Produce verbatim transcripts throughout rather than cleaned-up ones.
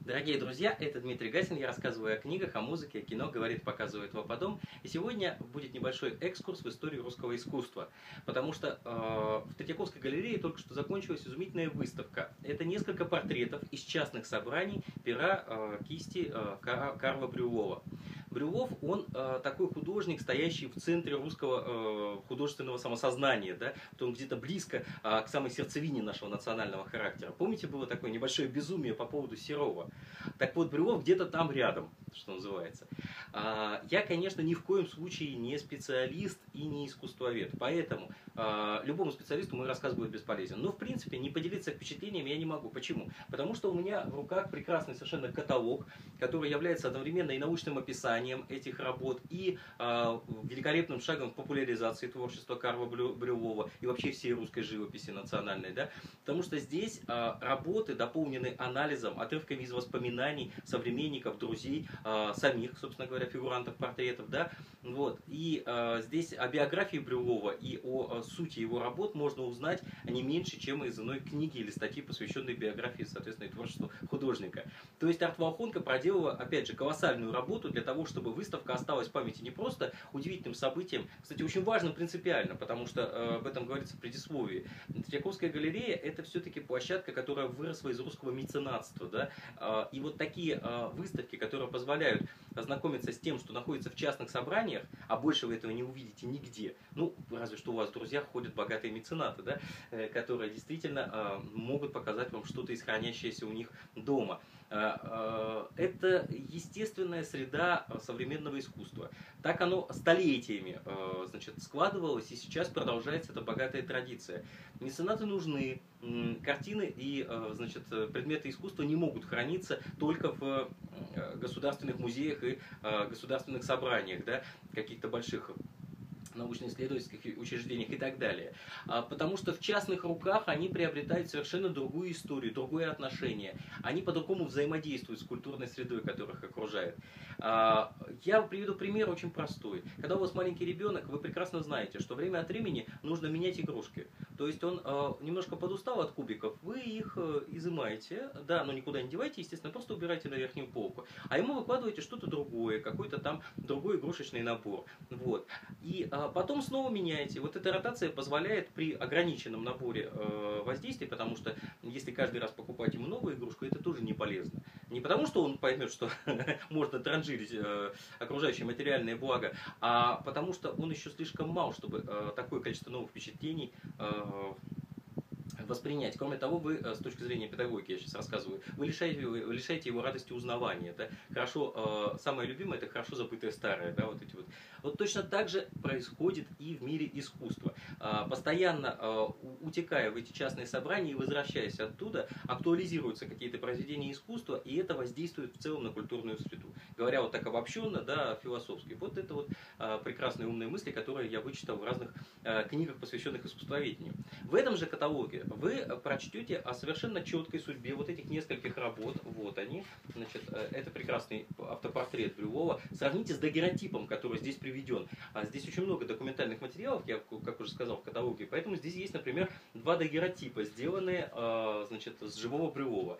Дорогие друзья, это Дмитрий Гасин, я рассказываю о книгах, о музыке, о кино, говорит, показывает Вападом. И сегодня будет небольшой экскурс в историю русского искусства, потому что э, в Третьяковской галерее только что закончилась изумительная выставка. Это несколько портретов из частных собраний пера э, кисти э, Кар Карла Брюллова. Брюллов, он э, такой художник, стоящий в центре русского э, художественного самосознания, да? Вот он где-то близко э, к самой сердцевине нашего национального характера. Помните, было такое небольшое безумие по поводу Серова? Так вот, Брюллов где-то там рядом, что называется. Я, конечно, ни в коем случае не специалист и не искусствовед, поэтому любому специалисту мой рассказ будет бесполезен. Но, в принципе, не поделиться впечатлениями я не могу. Почему? Потому что у меня в руках прекрасный совершенно каталог, который является одновременно и научным описанием этих работ, и великолепным шагом в популяризации творчества Карла Брюллова и вообще всей русской живописи национальной, да? Потому что здесь работы дополнены анализом, отрывками из воспоминаний современников, друзей, э, самих, собственно говоря, фигурантов портретов, да, вот, и э, здесь о биографии Брюллова и о, о сути его работ можно узнать не меньше, чем из иной книги или статьи, посвященной биографии, соответственно, и творчеству художника. То есть Арт-Волхонка проделала, опять же, колоссальную работу для того, чтобы выставка осталась в памяти не просто удивительным событием, кстати, очень важным принципиально, потому что э, об этом говорится в предисловии. Третьяковская галерея — это все-таки площадка, которая выросла из русского меценатства, да, и вот такие выставки, которые позволяют ознакомиться с тем, что находится в частных собраниях, а больше вы этого не увидите нигде, ну, разве что у вас в друзьях ходят богатые меценаты, да, которые действительно могут показать вам что-то из хранящееся у них дома. Это естественная среда современного искусства. Так оно столетиями, значит, складывалось, и сейчас продолжается эта богатая традиция. Меценаты нужны, картины и, значит, предметы искусства не могут храниться только в государственных музеях и государственных собраниях, да, каких-то больших научно-исследовательских учреждениях и так далее. Потому что в частных руках они приобретают совершенно другую историю, другое отношение. Они по-другому взаимодействуют с культурной средой, которая их окружает. Я приведу пример очень простой. Когда у вас маленький ребенок, вы прекрасно знаете, что время от времени нужно менять игрушки. То есть он немножко подустал от кубиков, вы их изымаете, да, но никуда не девайте, естественно, просто убираете на верхнюю полку. А ему выкладываете что-то другое, какой-то там другой игрушечный набор. Вот. И потом снова меняете. Вот эта ротация позволяет при ограниченном наборе воздействий, потому что если каждый раз покупать ему новую игрушку, это тоже не полезно. Не потому что он поймет, что можно транжирить окружающее материальное благо, а потому что он еще слишком мал, чтобы такое количество новых впечатлений воспринять. Кроме того, вы, с точки зрения педагогики, я сейчас рассказываю, вы лишаете, вы лишаете его радости узнавания. Да? Хорошо, э, самое любимое — это хорошо забытое старое. Да? Вот эти вот. Вот точно так же происходит и в мире искусства. Э, постоянно э, утекая в эти частные собрания и возвращаясь оттуда, актуализируются какие-то произведения искусства, и это воздействует в целом на культурную среду. Говоря вот так обобщенно, да, философски. Вот это вот э, прекрасные умные мысли, которые я вычитал в разных э, книгах, посвященных искусствоведению. В этом же каталоге вы прочтете о совершенно четкой судьбе вот этих нескольких работ. Вот они. Значит, это прекрасный автопортрет Брюллова. Сравните с дагерротипом, который здесь приведен. Здесь очень много документальных материалов, я, как уже сказал, в каталоге. Поэтому здесь есть, например, два дагерротипа, сделанные, значит, с живого Брюллова.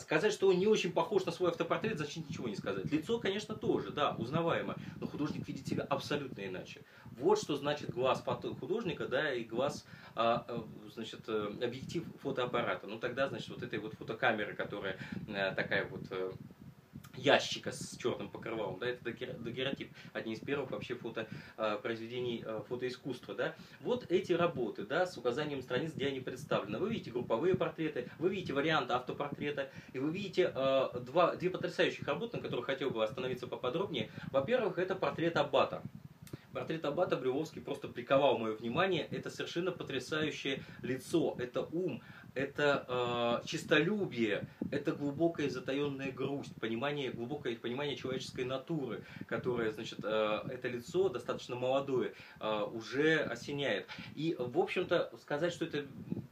Сказать, что он не очень похож на свой автопортрет, значит ничего не сказать. Лицо, конечно, тоже, да, узнаваемо. Но художник видит себя абсолютно иначе. Вот что значит глаз художника, да, и глаз, значит, объектив фотоаппарата. Ну тогда, значит, вот этой вот фотокамеры, которая э, такая вот э, ящика с черным покрывалом, да, это дагерротип, одни из первых вообще фото, э, произведений э, фотоискусства, да. Вот эти работы, да, с указанием страниц, где они представлены. Вы видите групповые портреты, вы видите варианты автопортрета, и вы видите э, два, две потрясающих работы, на которых хотел бы остановиться поподробнее. Во-первых, это портрет аббата. Портрет аббата Брюлловский просто приковал мое внимание. Это совершенно потрясающее лицо, это ум, это э, честолюбие, это глубокая затаенная грусть, понимание, глубокое понимание человеческой натуры, которое, значит, э, это лицо, достаточно молодое, э, уже осеняет. И, в общем-то, сказать, что это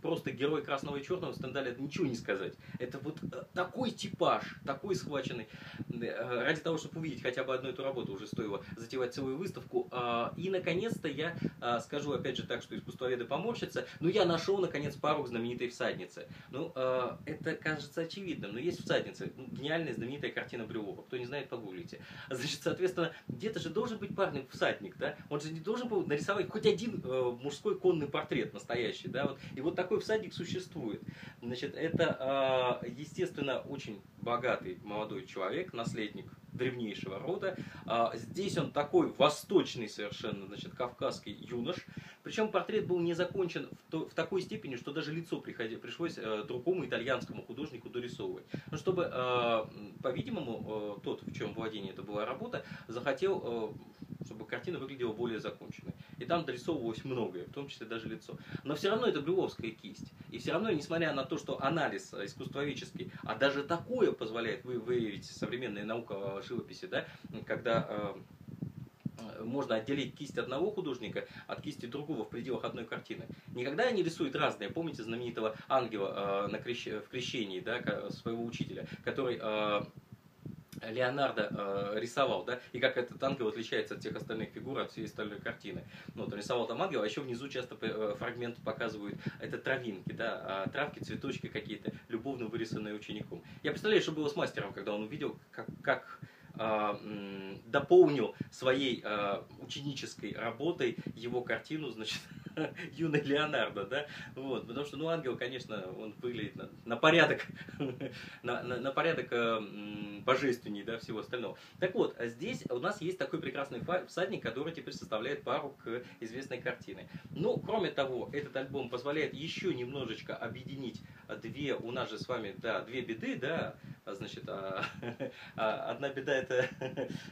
просто герой красного и черного Стендаля, это ничего не сказать. Это вот такой типаж, такой схваченный. Ради того, чтобы увидеть хотя бы одну эту работу, уже стоило затевать целую выставку. И, наконец-то, я скажу, опять же так, что искусствоведы поморщатся, но я нашел, наконец, пару знаменитой всадницы. Ну, это кажется очевидным, но есть всадница. Гениальная, знаменитая картина Брюллова. Кто не знает, погуглите. Значит, соответственно, где-то же должен быть парень всадник, да? Он же не должен был нарисовать хоть один мужской конный портрет настоящий, да? Вот. И вот такой всадник существует. Значит, это, естественно, очень богатый молодой человек, наследник древнейшего рода. Здесь он такой восточный совершенно, значит, кавказский юнош. Причем портрет был не закончен в, то, в такой степени, что даже лицо приходи, пришлось э, другому итальянскому художнику дорисовывать. Но чтобы, э, по-видимому, э, тот, в чем владение это была работа, захотел, э, чтобы картина выглядела более законченной. И там дорисовывалось многое, в том числе даже лицо. Но все равно это брюлловская кисть. И все равно, несмотря на то, что анализ искусствоведческий, а даже такое позволяет выявить современная наука живописи, да, когда... Э, можно отделить кисть одного художника от кисти другого в пределах одной картины. Никогда они рисуют разные. Помните знаменитого ангела э, на крещ... в крещении, да, своего учителя, который э, Леонардо э, рисовал, да, и как этот ангел отличается от всех остальных фигур, от всей остальной картины. Ну, вот он рисовал там ангела, а еще внизу часто фрагменты показывают, это травинки, да, травки, цветочки какие-то, любовно вырисованные учеником. Я представляю, что было с мастером, когда он увидел, как... как дополнил своей э, ученической работой его картину, значит, юный Леонардо, да, вот, потому что, ну, ангел, конечно, он выглядит на, на порядок, на, на, на порядок э, божественней, да, всего остального. Так вот, здесь у нас есть такой прекрасный всадник, который теперь составляет пару к известной картине. Ну, кроме того, этот альбом позволяет еще немножечко объединить две, у нас же с вами, да, две беды, да, значит, а, а, одна беда — это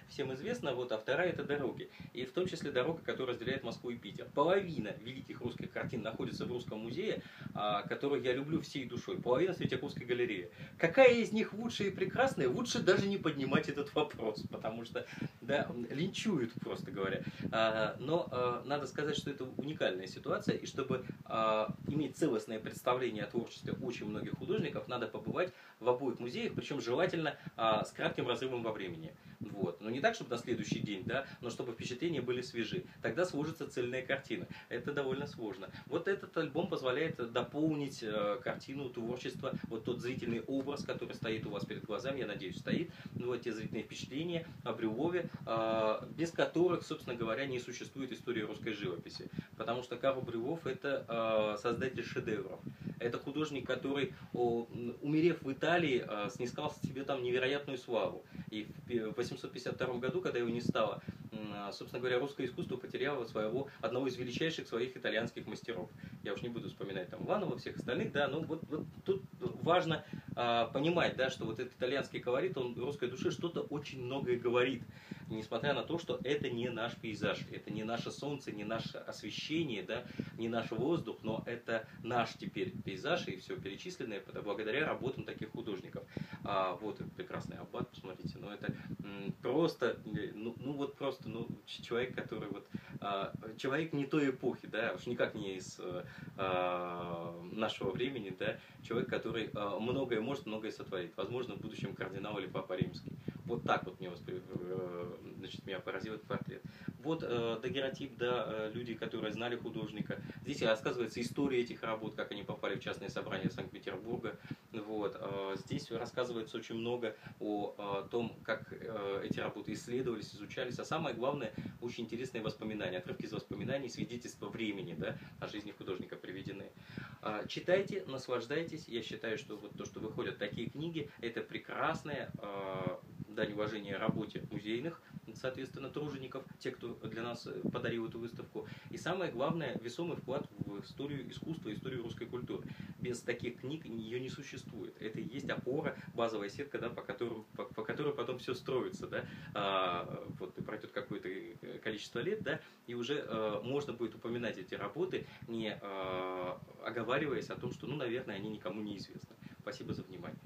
всем известно, вот, а вторая — это дороги. И в том числе дорога, которая разделяет Москву и Питер. Половина великих русских картин находится в Русском музее, а, который я люблю всей душой. Половина в Третьяковской галерее. Какая из них лучшая и прекрасная? Лучше даже не поднимать этот вопрос, потому что, да, линчуют, просто говоря. А, но а, надо сказать, что это уникальная ситуация, и чтобы а, иметь целостное представление о творчестве очень многих художников, надо побывать в обоих музеях, причем желательно а, с кратким разрывом во времени. Вот. Но не так, чтобы на следующий день, да, но чтобы впечатления были свежи. Тогда сложится цельная картина. Это довольно сложно. Вот этот альбом позволяет дополнить э, картину творчества, вот тот зрительный образ, который стоит у вас перед глазами, я надеюсь, стоит. Ну, вот те зрительные впечатления о Брюллове, э, без которых, собственно говоря, не существует истории русской живописи. Потому что Карл Брюллов — это э, создатель шедевров. Это художник, который, о, умерев в Италии, э, снискал себе там невероятную славу. И в восемьсот пятьдесят втором году, когда его не стало, собственно говоря, русское искусство потеряло своего, одного из величайших своих итальянских мастеров. Я уж не буду вспоминать там Ланова, всех остальных, да, но вот, вот тут важно а, понимать, да, что вот этот итальянский колорит, он русской душе что-то очень многое говорит, несмотря на то, что это не наш пейзаж, это не наше солнце, не наше освещение, да, не наш воздух, но это наш теперь пейзаж и все перечисленное благодаря работам таких художников. А, вот прекрасный аббат, посмотрите, ну это просто, ну, ну вот просто, ну, человек, который вот, а, человек не той эпохи, да, уж никак не из а, нашего времени, да, человек, который а, многое может, многое сотворит, возможно, в будущем кардинал или папа римский. Вот так вот меня, воспри... значит, меня поразил этот портрет. Вот э, дагерротип, да, э, люди, которые знали художника. Здесь рассказывается история этих работ, как они попали в частное собрание Санкт-Петербурга. Вот. Э, здесь рассказывается очень много о, о том, как э, эти работы исследовались, изучались. А самое главное, очень интересные воспоминания, отрывки из воспоминаний, свидетельства времени, да, о жизни художника приведены. Э, читайте, наслаждайтесь. Я считаю, что вот то, что выходят такие книги, это прекрасное... Э, дань уважения работе музейных, соответственно, тружеников, те, кто для нас подарил эту выставку. И самое главное, весомый вклад в историю искусства, историю русской культуры. Без таких книг ее не существует. Это и есть опора, базовая сетка, да, по, которым, по, по которой потом все строится. Да? А, вот, пройдет какое-то количество лет, да, и уже а, можно будет упоминать эти работы, не а, оговариваясь о том, что, ну, наверное, они никому не известны. Спасибо за внимание.